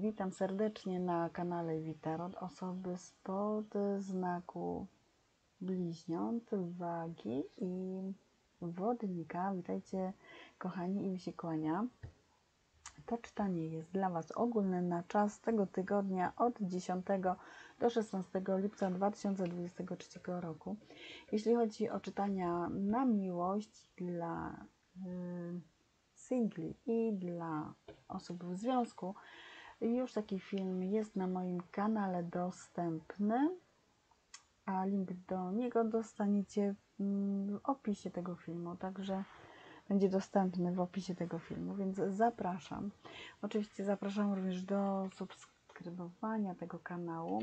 Witam serdecznie na kanale WITAROT osoby spod znaku Bliźniąt, Wagi i Wodnika. Witajcie kochani i mi się kłania. To czytanie jest dla Was ogólne na czas tego tygodnia od 10 do 16 lipca 2023 roku. Jeśli chodzi o czytania na miłość dla singli i dla osób w związku, już taki film jest na moim kanale dostępny, a link do niego dostaniecie w opisie tego filmu, także będzie dostępny w opisie tego filmu, więc zapraszam. Oczywiście zapraszam również do subskrybowania tego kanału,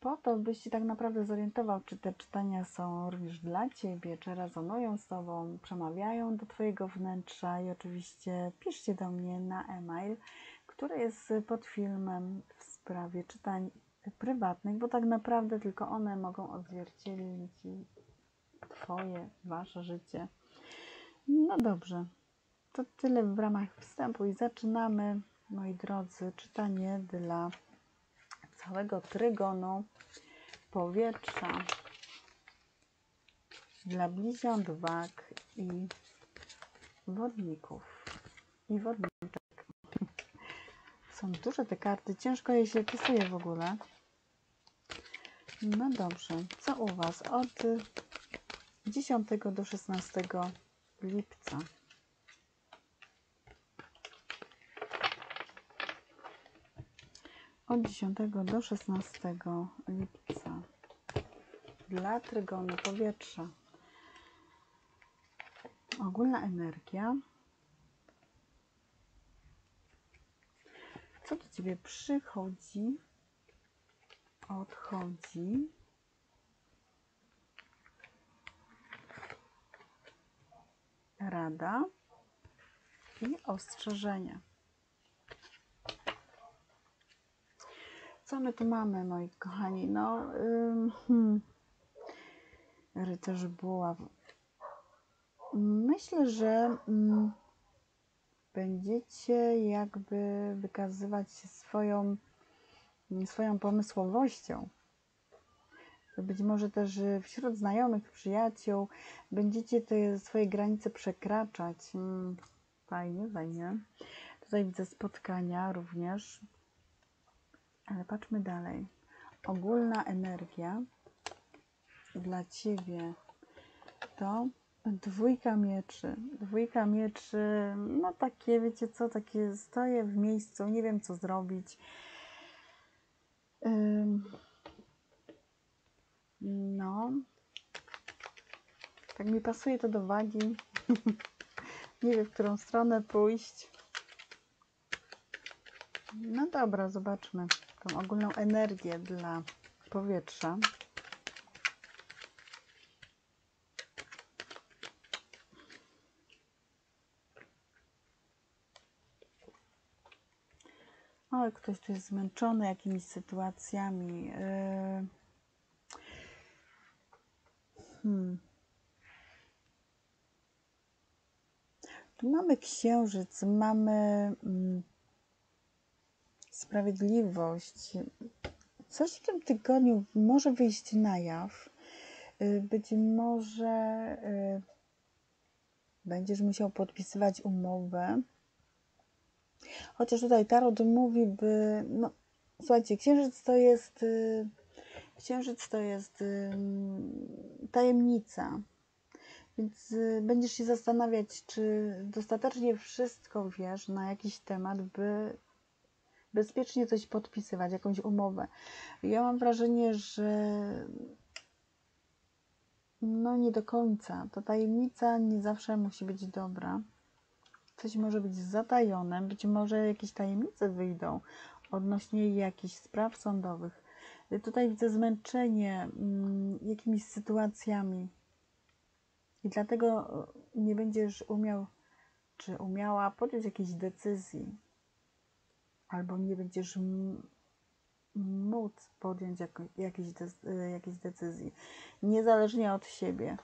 po to, byś się tak naprawdę zorientował, czy te czytania są również dla Ciebie, czy rezonują z Tobą, przemawiają do Twojego wnętrza. I oczywiście piszcie do mnie na e-mail, który jest pod filmem w sprawie czytań prywatnych, bo tak naprawdę tylko one mogą odzwierciedlić Twoje, Wasze życie. No dobrze, to tyle w ramach wstępu i zaczynamy, moi drodzy, czytanie dla całego trygonu powietrza, dla bliźniąt, wag i wodników i wodniczek. Są duże te karty, ciężko je się pisuje w ogóle. No dobrze, co u Was od 10 do 16 lipca? Od 10 do 16 lipca dla trygonu powietrza. Ogólna energia. Co do Ciebie przychodzi, odchodzi. Rada i ostrzeżenia. Co my tu mamy, moi kochani? No, rycerz buław. Myślę, że będziecie jakby wykazywać się swoją pomysłowością. Być może też wśród znajomych, przyjaciół będziecie te swoje granice przekraczać. Fajnie, fajnie. Tutaj widzę spotkania również. Ale patrzmy dalej. Ogólna energia dla Ciebie to dwójka mieczy. Dwójka mieczy, no takie, wiecie co, takie stoję w miejscu, nie wiem co zrobić. No, tak mi pasuje to do wagi. Nie wiem, w którą stronę pójść. No dobra, zobaczmy tą ogólną energię dla powietrza. Oj, ktoś tu jest zmęczony jakimiś sytuacjami. Tu mamy księżyc, mamy sprawiedliwość. Coś w tym tygodniu może wyjść na jaw. Być może będziesz musiał podpisywać umowę. Chociaż tutaj tarot mówi, by... No, słuchajcie, księżyc to jest tajemnica. Więc będziesz się zastanawiać, czy dostatecznie wszystko wiesz na jakiś temat, by bezpiecznie coś podpisywać, jakąś umowę. Ja mam wrażenie, że no nie do końca. Ta tajemnica nie zawsze musi być dobra. Coś może być zatajone, być może jakieś tajemnice wyjdą odnośnie jakichś spraw sądowych. Tutaj widzę zmęczenie jakimiś sytuacjami i dlatego nie będziesz umiał czy umiała podjąć jakiejś decyzji. Albo nie będziesz móc podjąć jakiejś decyzji, niezależnie od siebie.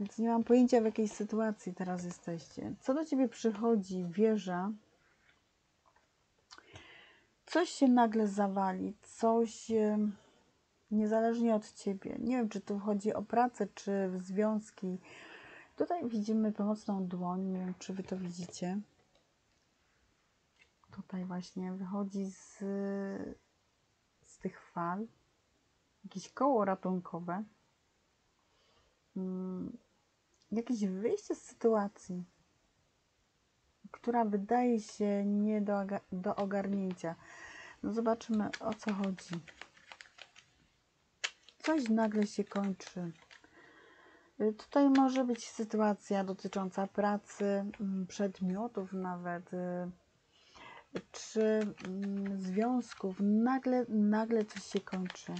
Więc nie mam pojęcia, w jakiej sytuacji teraz jesteście. Co do Ciebie przychodzi? Wieża. coś się nagle zawali, coś niezależnie od Ciebie. Nie wiem, czy tu chodzi o pracę, czy w związki. Tutaj widzimy pomocną dłoń, nie wiem, czy Wy to widzicie. Tutaj właśnie wychodzi z tych fal jakieś koło ratunkowe. Jakieś wyjście z sytuacji, która wydaje się nie do ogarnięcia. No zobaczymy, o co chodzi. Coś nagle się kończy. Tutaj może być sytuacja dotycząca pracy, przedmiotów nawet, czy związków. Nagle coś się kończy.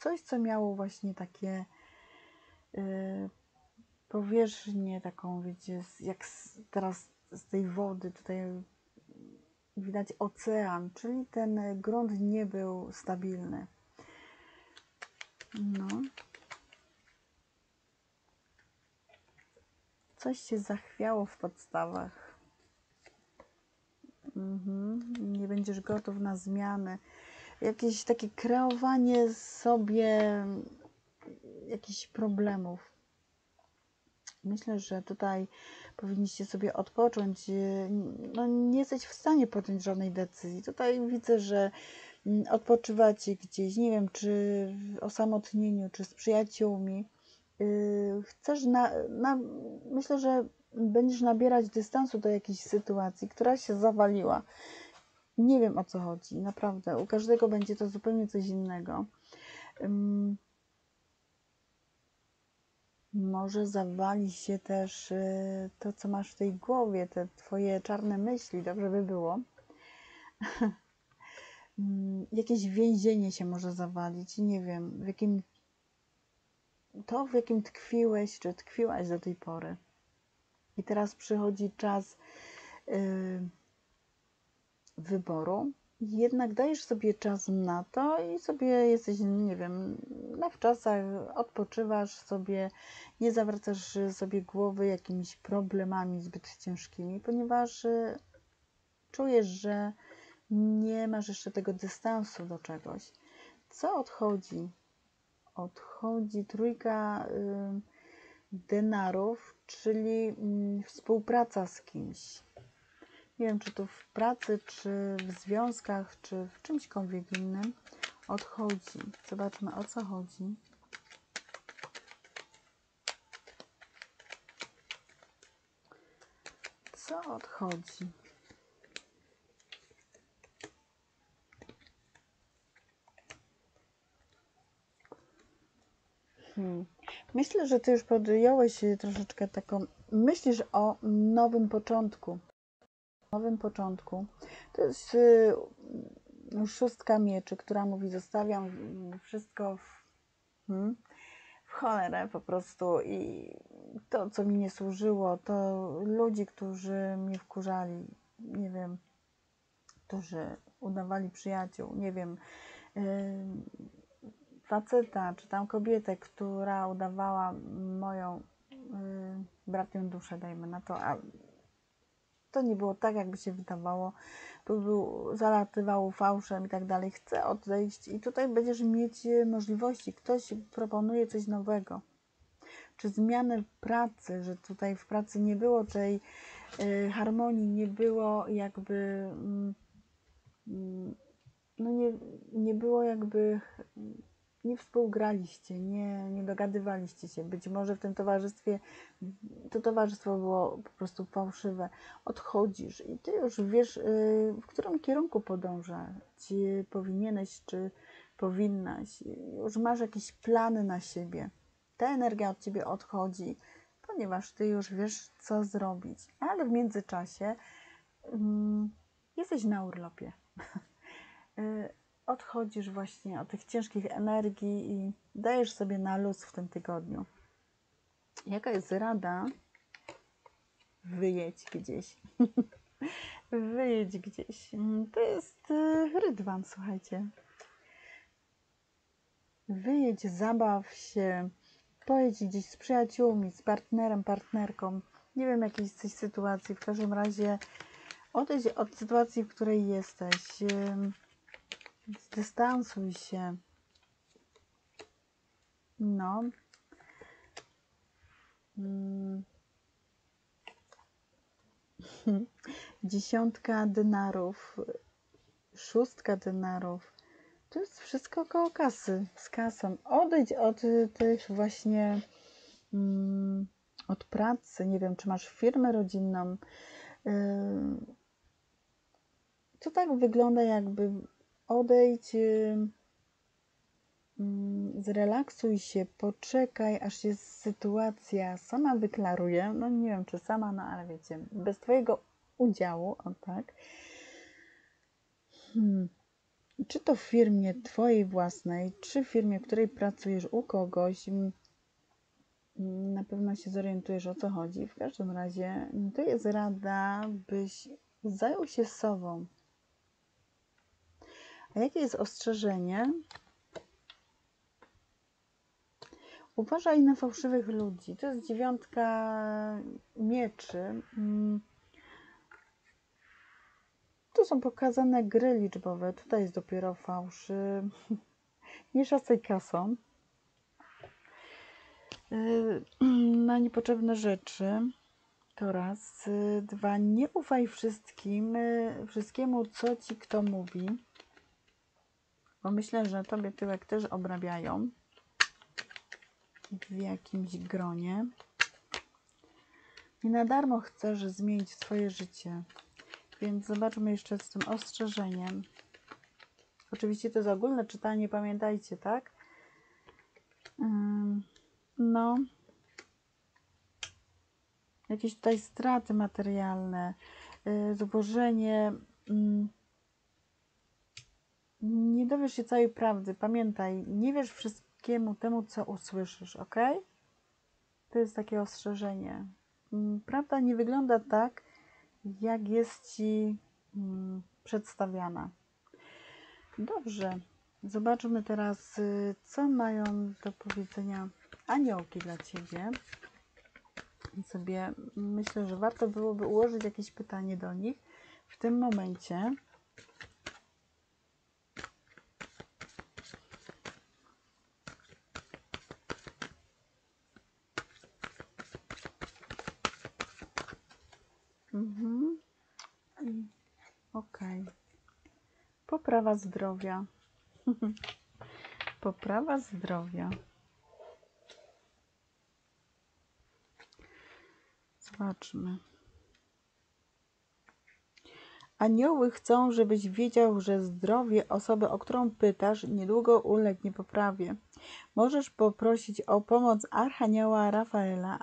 Coś, co miało właśnie takie powierzchnię taką, wiecie, jak teraz z tej wody tutaj widać ocean, czyli ten grunt nie był stabilny. No. Coś się zachwiało w podstawach. Nie będziesz gotów na zmiany. Jakieś takie kreowanie sobie jakichś problemów. Myślę, że tutaj powinniście sobie odpocząć. No, nie jesteś w stanie podjąć żadnej decyzji. Tutaj widzę, że odpoczywacie gdzieś, nie wiem, czy w osamotnieniu, czy z przyjaciółmi. Chcesz, myślę, że będziesz nabierać dystansu do jakiejś sytuacji, która się zawaliła. Nie wiem, o co chodzi, naprawdę. U każdego będzie to zupełnie coś innego. Może zawali się też to, co masz w tej głowie, te Twoje czarne myśli, dobrze by było. Jakieś więzienie się może zawalić, nie wiem, w jakim tkwiłeś, czy tkwiłaś do tej pory. I teraz przychodzi czas wyboru. Jednak dajesz sobie czas na to i sobie jesteś, nie wiem, na wczasach, odpoczywasz sobie, nie zawracasz sobie głowy jakimiś problemami zbyt ciężkimi, ponieważ czujesz, że nie masz jeszcze tego dystansu do czegoś. Co odchodzi? Odchodzi trójka denarów, czyli współpraca z kimś. Nie wiem, czy to w pracy, czy w związkach, czy w czymśkolwiek innym odchodzi. Zobaczmy, o co chodzi. Co odchodzi? Myślę, że Ty już podjąłeś troszeczkę taką... Myślisz o nowym początku. To jest szóstka mieczy, która mówi: zostawiam wszystko w cholerę po prostu i to, co mi nie służyło, to ludzi, którzy mnie wkurzali, nie wiem, którzy udawali przyjaciół, nie wiem, faceta czy tam kobietę, która udawała moją bratnią duszę, dajmy na to, a to nie było tak, jakby się wydawało. Tu zalatywał fałszem i tak dalej. Chcę odejść i tutaj będziesz mieć możliwości. Ktoś proponuje coś nowego. Czy zmianę pracy, że tutaj w pracy nie było tej harmonii, nie było jakby nie współgraliście, nie dogadywaliście się. Być może w tym towarzystwie to towarzystwo było po prostu fałszywe. Odchodzisz i Ty już wiesz, w którym kierunku podążać powinieneś, czy powinnaś. Już masz jakieś plany na siebie. Ta energia od Ciebie odchodzi, ponieważ Ty już wiesz, co zrobić. Ale w międzyczasie jesteś na urlopie. Odchodzisz właśnie od tych ciężkich energii i dajesz sobie na luz w tym tygodniu. Jaka jest rada? Wyjedź gdzieś. Wyjedź gdzieś. To jest rydwan, słuchajcie. Wyjedź, zabaw się, pojedź gdzieś z przyjaciółmi, z partnerem, partnerką. Nie wiem, jakiejś sytuacji, w każdym razie Odejdź od sytuacji, w której jesteś. Dystansuj się. No. Dziesiątka denarów. Szóstka denarów. To jest wszystko koło kasy. Z kasą. Odejdź od tych właśnie... od pracy. Nie wiem, czy masz firmę rodzinną. To tak wygląda, jakby odejdź, zrelaksuj się, poczekaj, aż się sytuacja sama wyklaruje. No nie wiem, czy sama, no ale wiecie, bez twojego udziału, o tak. Czy to w firmie twojej własnej, czy w firmie, w której pracujesz u kogoś, na pewno się zorientujesz, o co chodzi. W każdym razie to jest rada, byś zajął się sobą. A jakie jest ostrzeżenie? Uważaj na fałszywych ludzi. To jest dziewiątka mieczy. Tu są pokazane gry liczbowe. Tutaj jest dopiero fałsz. Nie szacuj kasą na niepotrzebne rzeczy, to raz. Dwa, nie ufaj wszystkiemu, co ci kto mówi, bo myślę, że tobie tyłek też obrabiają w jakimś gronie. Nie na darmo chcesz zmienić swoje życie, więc zobaczmy jeszcze z tym ostrzeżeniem. Oczywiście to jest ogólne czytanie, pamiętajcie, tak? No, jakieś tutaj straty materialne, zubożenie, nie dowiesz się całej prawdy. Pamiętaj, nie wiesz wszystkiemu temu, co usłyszysz, ok? To jest takie ostrzeżenie. Prawda nie wygląda tak, jak jest ci przedstawiana. Dobrze, zobaczmy teraz, co mają do powiedzenia aniołki dla ciebie. I sobie myślę, że warto byłoby ułożyć jakieś pytanie do nich w tym momencie. Okej. Poprawa zdrowia. Poprawa zdrowia. Zobaczmy. Anioły chcą, żebyś wiedział, że zdrowie osoby, o którą pytasz, niedługo ulegnie poprawie. Możesz poprosić o pomoc Archanioła Rafaela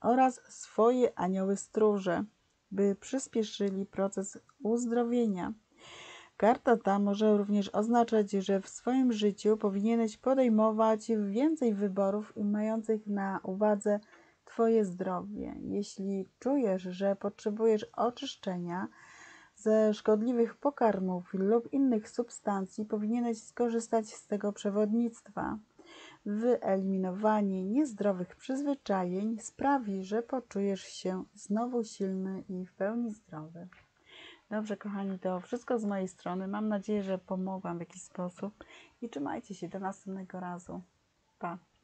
oraz swoje anioły stróże, by przyspieszyli proces uzdrowienia. Karta ta może również oznaczać, że w swoim życiu powinieneś podejmować więcej wyborów mających na uwadze twoje zdrowie. Jeśli czujesz, że potrzebujesz oczyszczenia ze szkodliwych pokarmów lub innych substancji, powinieneś skorzystać z tego przewodnictwa. Wyeliminowanie niezdrowych przyzwyczajeń sprawi, że poczujesz się znowu silny i w pełni zdrowy. Dobrze, kochani, to wszystko z mojej strony. Mam nadzieję, że pomogłam w jakiś sposób i trzymajcie się do następnego razu. Pa!